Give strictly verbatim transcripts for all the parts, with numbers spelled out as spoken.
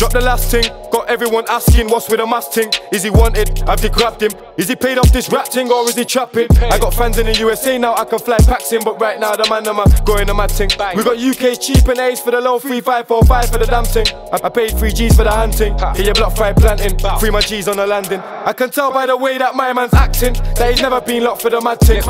Drop the last thing, got everyone asking what's with a mask thing. Is he wanted? Have they grabbed him? Is he paid off this rap thing or is he trapping? I got fans in the U S A now, I can fly packs in, but right now the man am I going to my thing. We got U K cheap and A's for the low, three five four five for the damn thing. I, I paid three G's for the hunting. Hit your block five planting, free my G's on the landing. I can tell by the way that my man's acting that he's never been locked for the mad thing.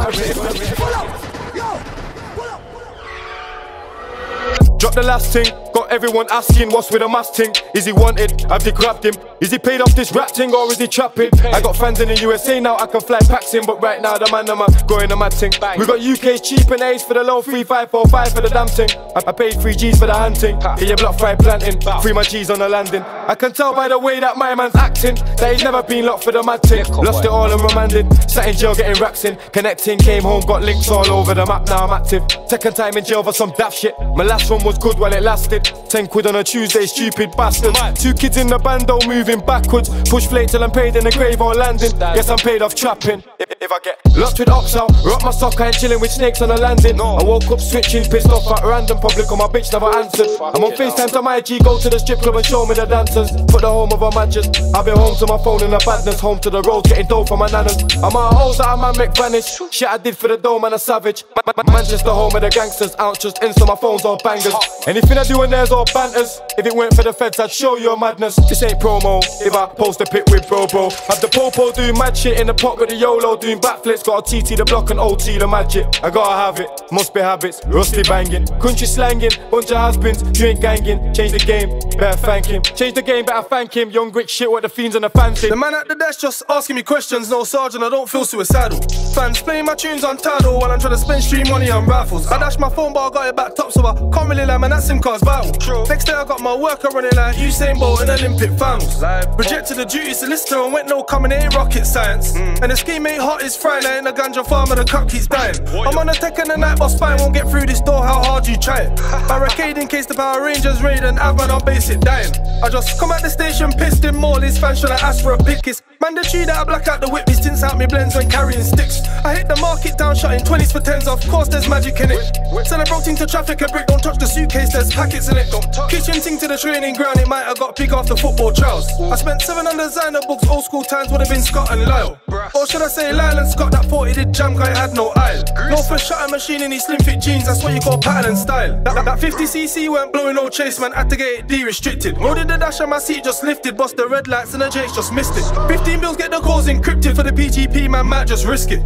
Drop the last thing, got everyone asking what's with a mask thing. Is he wanted? Have they grabbed him? Is he paid off this rap thing or is he trapping? I got fans in the U S A now, I can fly packs in, but right now the man am I going to my thing. We got U K cheap and A's for the low, three five four five for the damn thing. I, I paid three G's for the hunting. Hit your block five planting, free my G's on the landing. I can tell by the way that my man's acting that he's never been locked for the mad thing. Lost it all and remanded, sat in jail getting racks in, connecting, came home, got links all over the map, now I'm active. Second time in jail for some daft shit, my last one was was good while it lasted. Ten quid on a Tuesday, stupid bastard. Two kids in the bando moving backwards. Push flake till I'm paid in the grave or landing. Guess I'm paid off trapping. If, if I get locked with ops out, rock my sock, I ain't chilling with snakes on a landing. No. I woke up switching, pissed off at random. Public on my bitch never answered. I'm on FaceTime to my I G, go to the strip club and show me the dancers. Put the home of our matches. I've been home to my phone in the badness, home to the road, getting dough for my nanas. I'm out of holes that I man make vanish. Shit I did for the dome and a savage. Man Man Manchester, home of the gangsters. Out just in, so my phone's all bangers. Anything I do in there's all banters. If it weren't for the feds, I'd show you a madness. This ain't promo. If I post a pic with bro bro, have the popo doing mad shit in the pot with the YOLO doing backflips. Got a T T the block and O T the magic. I gotta have it, must be habits. Rusty banging, country slanging, bunch of has-beens. You ain't ganging. Change the game, better thank him. Change the game, better thank him. Young Rick shit, what the fiends and the fans did. The man at the desk just asking me questions. No sergeant, I don't feel suicidal. Fans playing my tunes on Tidal while I'm trying to spend street money on raffles. I dashed my phone, but I got it back top, so I can't really lie, man, that SIM card's vital. True. Next day I got my worker running like Usain Bolt in Olympic finals. Rejected the duty solicitor and went no coming, it ain't rocket science. Mm. And the scheme ain't hot, it's fried, I ain't a ganja farmer, the cup keeps dying. Boy, I'm on a tech and the night, but spine won't get through this door, how hard you try it? Barricade in case the Power Rangers raid and I've had on basic dying. I just come at the station, pissed in Morley's fans trying to ask for a big kiss. Man, the tree that I black out the whip, he stints out me blends when carrying sticks. I hit the market down, shutting twenties for tens, of course there's magic in it. Celebrating to traffic a brick, don't touch the suitcase, there's packets in it. Don't touch. Kitchen sink to the training ground, it might have got big after football trials. I spent seven on designer books, old school times would have been Scott and Lyle. Or should I say Lyle and Scott, that forty did jam guy had no aisle. No for shutting machine in these slim fit jeans, that's what you call pattern and style. That, that fifty c c went blowing no chase, man, had to get it de-restricted. Loaded the dash and my seat just lifted, bust the red lights and the Jakes just missed it. fifteen bills get the calls encrypted, for the P G P man might just risk it.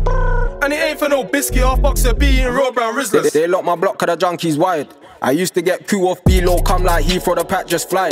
And it ain't for no biscuit, half box of B and raw brown Rizzlers. They, they lock my block 'cause the junkies wired. I used to get Q off B-low, come like Heathrow, the pack just fly.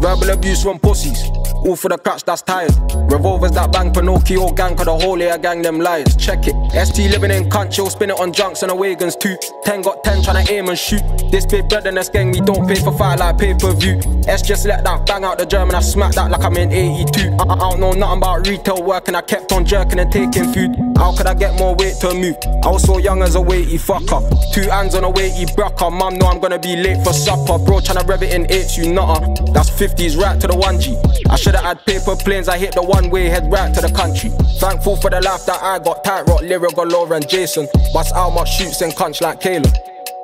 Verbal abuse from pussies, all for the clutch that's tired. Revolvers that bang Pinocchio gang, 'cause the whole air gang them liars. Check it, S T living in cunt, she'll spin it on junks and the wagons too. Ten got ten tryna aim and shoot. This big bread and this gang, we don't pay for fire like pay-per-view. S just let that bang out the German, I smack that like I'm in eighty-two. I, I don't know nothing about retail work and I kept on jerking and taking food. How could I get more weight to move? I was so young as a weighty fucker. Two hands on a weighty bracker. Mum know I'm gonna be late for supper. Bro tryna rev it in eights, you nutter. That's fifties right to the one G. I should've had paper planes, I hit the one way, head right to the country. Thankful for the life that I got, tight rock, lyric, galore and Jason. Bust out my shoots and cunch like Caleb.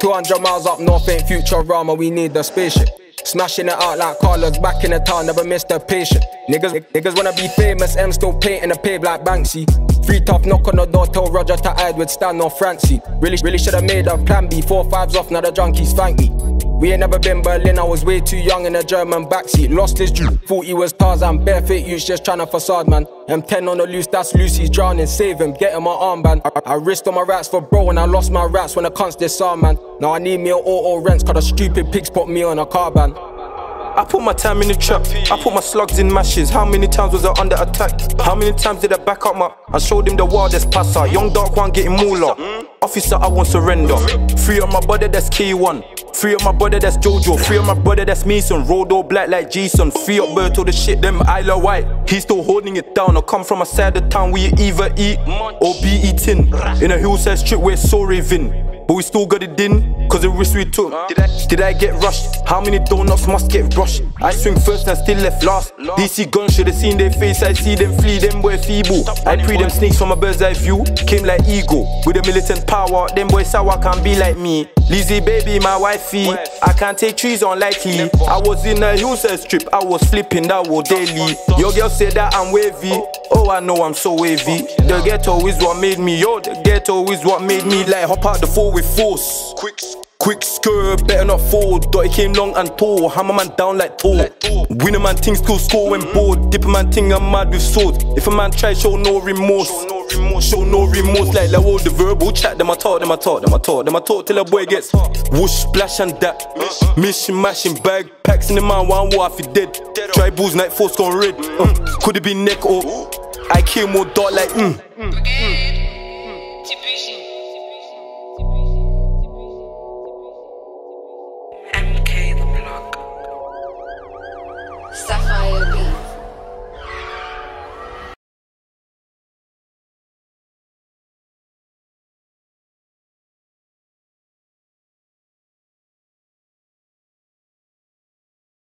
two hundred miles up north ain't Futurama, we need the spaceship. Smashing it out like Carlos, back in the town, never missed a patient. Niggas, niggas wanna be famous, M still painting the pave like Banksy. Free tough, knock on the door, tell Roger to hide with Stan or Francie. Really, really should've made a plan B, four fives off, now the junkies thank me. We ain't never been Berlin, I was way too young in a German backseat. Lost his Jew, thought he was Tarzan, barefoot youths just tryna facade, man. M ten on the loose, that's Lucy's drowning, save him, get him my armband. I, I risked all my rats for bro and I lost my rats when the cunts disarm, man. Now I need me an auto rents, 'cause the stupid pigs put me on a car ban. I put my time in the trap, I put my slugs in mashes. How many times was I under attack? How many times did I back up my... I showed him the wildest passer, young dark one getting moolah. Officer, I won't surrender. Free on my brother, that's K one. Free on my brother, that's Jojo. Free on my brother, that's Mason. Road all black like Jason. Free up Berto, the shit, them Isla White. He's still holding it down. I come from a side of town where you either eat or be eaten. In a hillside strip where it's so raving. but we still got it in, cause the risk we took. Did I, did I get rushed? How many donuts must get brushed? I swing first and still left last. D C guns should have seen their face, I see them flee, them boy feeble. I pre them snakes from a bird's eye view, came like ego. With a militant power, them boy sour can't be like me. Lizzie baby, my wifey, I can't take trees unlikely. I was in a Hillside strip, I was flipping that wall daily. Your girl said that I'm wavy, oh I know I'm so wavy. The ghetto is what made me, yo, the ghetto is what made me. Like hop out the four with force, quicks. Quick skirt, better not fold. Dotty came long and tall, hammer man down like tall. Win a man thing, still score when bored. Dip a man thing, I'm mad with sword. If a man try, show no remorse. Show no remorse, like all the verbal chat. Them I talk, them I talk, them I talk, them I talk till a boy gets whoosh, splash and that. Mission mashing bag, packs in the man, one war if he dead. Dry bulls, night force gone red. Uh, could it be neck or I came more dark like mm.